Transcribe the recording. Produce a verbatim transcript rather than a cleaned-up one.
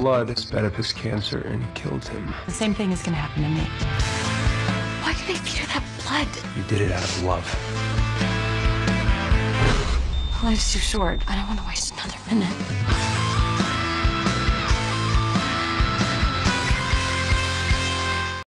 blood sped up his cancer and killed him. The same thing is gonna happen to me. Why did they feed her that blood? You did it out of love. Life's too short. I don't want to waste another minute.